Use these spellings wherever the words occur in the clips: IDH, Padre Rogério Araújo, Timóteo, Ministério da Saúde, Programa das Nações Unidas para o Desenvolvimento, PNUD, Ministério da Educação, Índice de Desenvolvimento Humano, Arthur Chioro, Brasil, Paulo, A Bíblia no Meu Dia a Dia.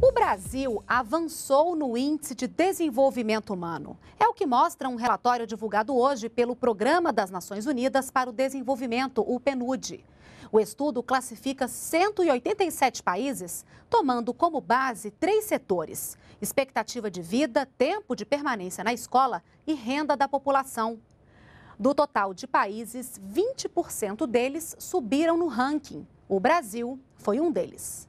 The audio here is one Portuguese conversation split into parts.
O Brasil avançou no Índice de Desenvolvimento Humano. É o que mostra um relatório divulgado hoje pelo Programa das Nações Unidas para o Desenvolvimento, o PNUD. O estudo classifica 187 países, tomando como base 3 setores: expectativa de vida, tempo de permanência na escola e renda da população. Do total de países, 20% deles subiram no ranking. O Brasil foi um deles.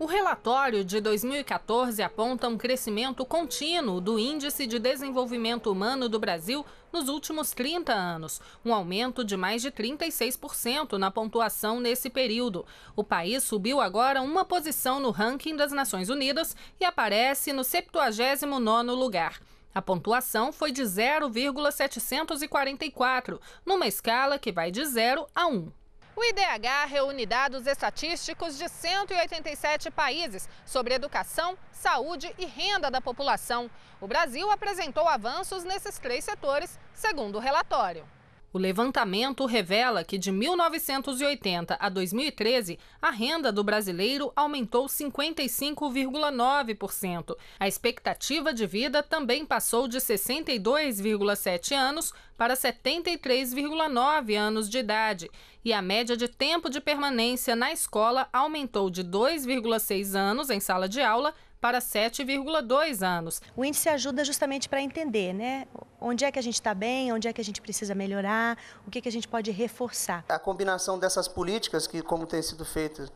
O relatório de 2014 aponta um crescimento contínuo do Índice de Desenvolvimento Humano do Brasil nos últimos 30 anos, um aumento de mais de 36% na pontuação nesse período. O país subiu agora uma posição no ranking das Nações Unidas e aparece no 79º lugar. A pontuação foi de 0,744, numa escala que vai de 0 a 1. O IDH reúne dados estatísticos de 187 países sobre educação, saúde e renda da população. O Brasil apresentou avanços nesses 3 setores, segundo o relatório. O levantamento revela que de 1980 a 2013, a renda do brasileiro aumentou 55,9%. A expectativa de vida também passou de 62,7 anos para 73,9 anos de idade. E a média de tempo de permanência na escola aumentou de 2,6 anos em sala de aula para 7,2 anos. O índice ajuda justamente para entender, né? Onde é que a gente está bem, onde é que a gente precisa melhorar, o que a gente pode reforçar. A combinação dessas políticas, que como tem sido feita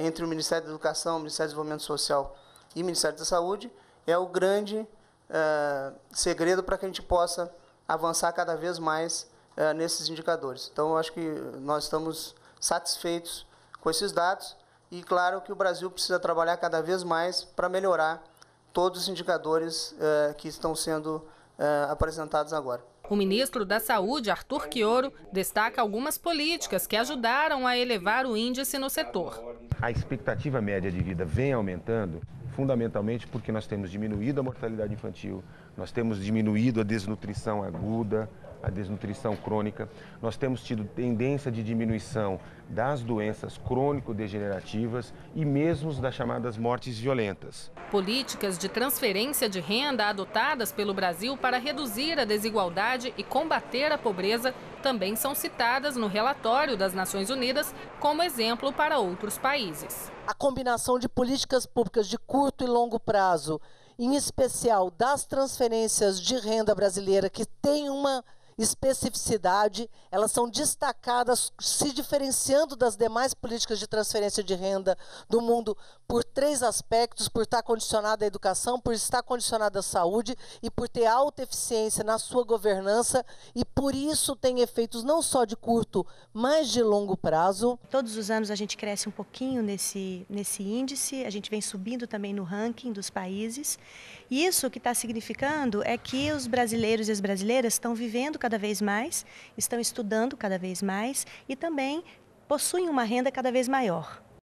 entre o Ministério da Educação, o Ministério do Desenvolvimento Social e o Ministério da Saúde, é o grande segredo para que a gente possa avançar cada vez mais nesses indicadores. Então, eu acho que nós estamos satisfeitos com esses dados. E claro que o Brasil precisa trabalhar cada vez mais para melhorar todos os indicadores que estão sendo apresentados agora. O ministro da Saúde, Arthur Chioro, destaca algumas políticas que ajudaram a elevar o índice no setor. A expectativa média de vida vem aumentando, fundamentalmente porque nós temos diminuído a mortalidade infantil, nós temos diminuído a desnutrição aguda, a desnutrição crônica, nós temos tido tendência de diminuição das doenças crônico-degenerativas e mesmo das chamadas mortes violentas. Políticas de transferência de renda adotadas pelo Brasil para reduzir a desigualdade e combater a pobreza também são citadas no relatório das Nações Unidas como exemplo para outros países. A combinação de políticas públicas de curto e longo prazo, em especial das transferências de renda brasileira, que tem uma especificidade, elas são destacadas, se diferenciando das demais políticas de transferência de renda do mundo por 3 aspectos: por estar condicionada à educação, por estar condicionada à saúde e por ter alta eficiência na sua governança, e por isso tem efeitos não só de curto, mas de longo prazo. Todos os anos a gente cresce um pouquinho nesse índice, a gente vem subindo também no ranking dos países, e isso que está significando é que os brasileiros e as brasileiras estão vivendo cada vez mais, estão estudando cada vez mais e também possuem uma renda cada vez maior.